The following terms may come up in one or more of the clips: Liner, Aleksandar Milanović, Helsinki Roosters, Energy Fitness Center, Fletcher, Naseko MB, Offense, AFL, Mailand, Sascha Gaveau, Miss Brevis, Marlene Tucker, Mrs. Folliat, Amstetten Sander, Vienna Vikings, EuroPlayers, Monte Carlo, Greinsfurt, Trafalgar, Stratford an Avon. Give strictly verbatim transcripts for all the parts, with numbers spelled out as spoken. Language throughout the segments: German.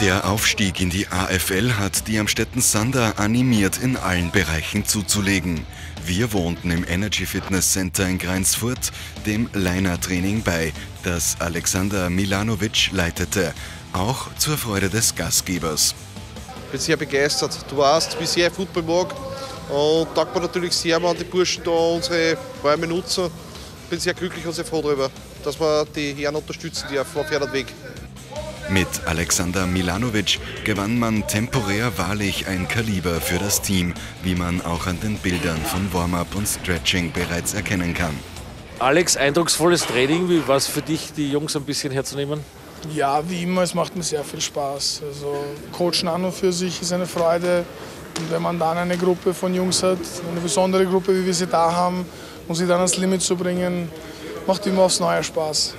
Der Aufstieg in die A F L hat die Amstetten Sander animiert, in allen Bereichen zuzulegen. Wir wohnten im Energy Fitness Center in Greinsfurt dem Liner-Training bei, das Aleksandar Milanović leitete, auch zur Freude des Gastgebers. Ich bin sehr begeistert. Du weißt, wie sehr ich Fußball mag. Und danke mir natürlich sehr, wenn die Burschen da unsere Räume nutzen. Ich bin sehr glücklich und sehr froh darüber, dass wir die Herren unterstützen, die auf dem Weg. Mit Aleksandar Milanović gewann man temporär wahrlich ein Kaliber für das Team, wie man auch an den Bildern von Warm-up und Stretching bereits erkennen kann. Alex, eindrucksvolles Training. Wie war es für dich, die Jungs ein bisschen herzunehmen? Ja, wie immer, es macht mir sehr viel Spaß. Also, Coachen an und für sich ist eine Freude. Und wenn man dann eine Gruppe von Jungs hat, eine besondere Gruppe, wie wir sie da haben, und sie dann ans Limit zu bringen, macht immer aufs Neue Spaß.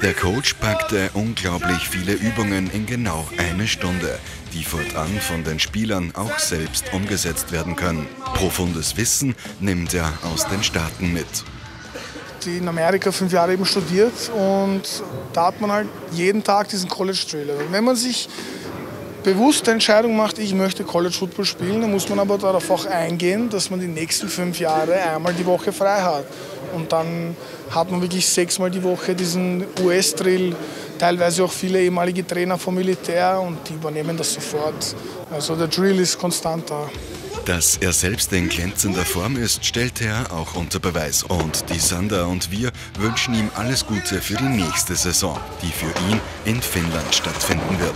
Der Coach packte unglaublich viele Übungen in genau eine Stunde, die fortan von den Spielern auch selbst umgesetzt werden können. Profundes Wissen nimmt er aus den Staaten mit. Die in Amerika fünf Jahre eben studiert, und da hat man halt jeden Tag diesen College Trailer. Wenn man sich bewusst die Entscheidung macht, ich möchte College Football spielen, dann muss man aber darauf auch eingehen, dass man die nächsten fünf Jahre einmal die Woche frei hat. Und dann hat man wirklich sechsmal die Woche diesen U S-Drill, teilweise auch viele ehemalige Trainer vom Militär, und die übernehmen das sofort. Also der Drill ist konstant da. Dass er selbst in glänzender Form ist, stellt er auch unter Beweis. Und die Sander und wir wünschen ihm alles Gute für die nächste Saison, die für ihn in Finnland stattfinden wird.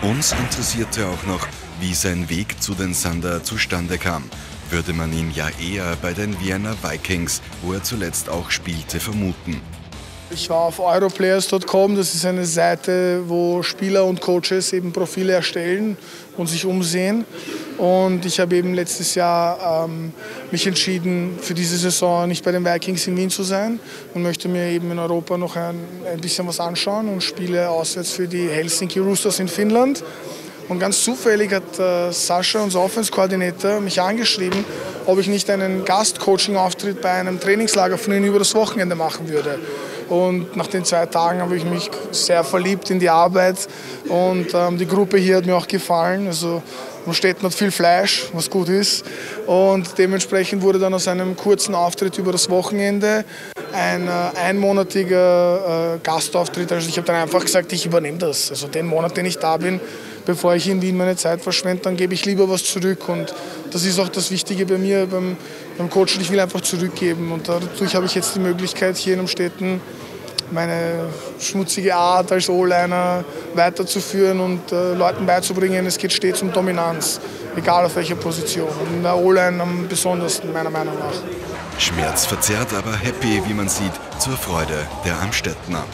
Uns interessierte auch noch, wie sein Weg zu den Sander zustande kam. Würde man ihn ja eher bei den Vienna Vikings, wo er zuletzt auch spielte, vermuten. Ich war auf EuroPlayers punkt com, das ist eine Seite, wo Spieler und Coaches eben Profile erstellen und sich umsehen. Und ich habe eben letztes Jahr ähm, mich entschieden, für diese Saison nicht bei den Vikings in Wien zu sein und möchte mir eben in Europa noch ein, ein bisschen was anschauen und spiele auswärts für die Helsinki Roosters in Finnland. Und ganz zufällig hat äh, Sascha, unser Offense-Koordinator, mich angeschrieben, ob ich nicht einen Gast-Coaching-Auftritt bei einem Trainingslager von ihnen über das Wochenende machen würde. Und nach den zwei Tagen habe ich mich sehr verliebt in die Arbeit, und ähm, die Gruppe hier hat mir auch gefallen. Also Amstetten hat viel Fleisch, was gut ist, und dementsprechend wurde dann aus einem kurzen Auftritt über das Wochenende ein äh, einmonatiger äh, Gastauftritt. Also ich habe dann einfach gesagt, ich übernehme das. Also den Monat, den ich da bin, bevor ich in Wien meine Zeit verschwende, dann gebe ich lieber was zurück, und das ist auch das Wichtige bei mir, beim, beim Coachen. Ich will einfach zurückgeben, und dadurch habe ich jetzt die Möglichkeit, hier in Amstetten meine schmutzige Art als O-Liner weiterzuführen und äh, Leuten beizubringen, es geht stets um Dominanz, egal auf welcher Position. In der O-Line am besondersten, meiner Meinung nach. Schmerzverzerrt, aber happy, wie man sieht, zur Freude der Amstettner.